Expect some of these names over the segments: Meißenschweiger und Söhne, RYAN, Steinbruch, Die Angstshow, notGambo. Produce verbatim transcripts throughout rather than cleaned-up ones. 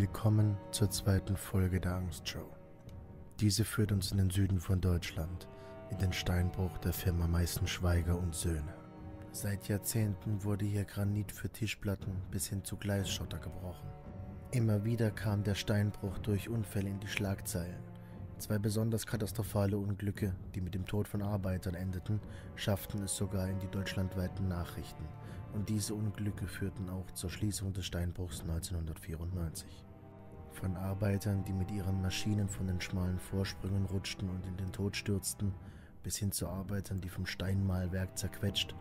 Willkommen zur zweiten Folge der Angstshow. Diese führt uns in den Süden von Deutschland, in den Steinbruch der Firma Meißenschweiger und Söhne. Seit Jahrzehnten wurde hier Granit für Tischplatten bis hin zu Gleisschotter gebrochen. Immer wieder kam der Steinbruch durch Unfälle in die Schlagzeilen. Zwei besonders katastrophale Unglücke, die mit dem Tod von Arbeitern endeten, schafften es sogar in die deutschlandweiten Nachrichten. Und diese Unglücke führten auch zur Schließung des Steinbruchs neunzehnhundertvierundneunzig. Von Arbeitern, die mit ihren Maschinen von den schmalen Vorsprüngen rutschten und in den Tod stürzten, bis hin zu Arbeitern, die vom Steinmahlwerk zerquetscht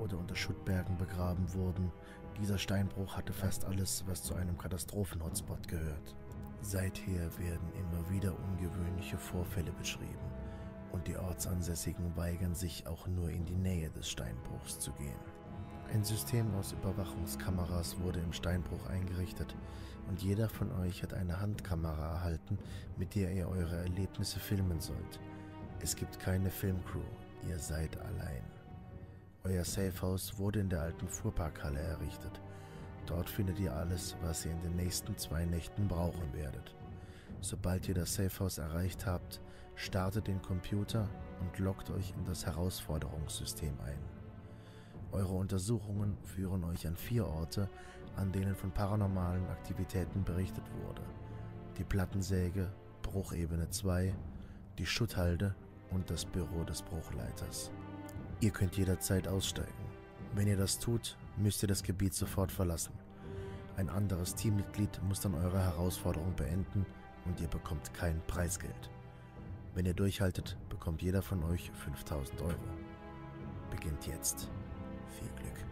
oder unter Schuttbergen begraben wurden. Dieser Steinbruch hatte fast alles, was zu einem Katastrophen-Hotspot gehört. Seither werden immer wieder ungewöhnliche Vorfälle beschrieben und die Ortsansässigen weigern sich auch nur in die Nähe des Steinbruchs zu gehen. Ein System aus Überwachungskameras wurde im Steinbruch eingerichtet und jeder von euch hat eine Handkamera erhalten, mit der ihr eure Erlebnisse filmen sollt. Es gibt keine Filmcrew, ihr seid allein. Euer Safehouse wurde in der alten Fuhrparkhalle errichtet. Dort findet ihr alles, was ihr in den nächsten zwei Nächten brauchen werdet. Sobald ihr das Safehouse erreicht habt, startet den Computer und loggt euch in das Herausforderungssystem ein. Eure Untersuchungen führen euch an vier Orte, an denen von paranormalen Aktivitäten berichtet wurde. Die Plattensäge, Bruchebene zwei, die Schutthalde und das Büro des Bruchleiters. Ihr könnt jederzeit aussteigen. Wenn ihr das tut, müsst ihr das Gebiet sofort verlassen. Ein anderes Teammitglied muss dann eure Herausforderung beenden und ihr bekommt kein Preisgeld. Wenn ihr durchhaltet, bekommt jeder von euch fünftausend Euro. Beginnt jetzt. Viel Glück.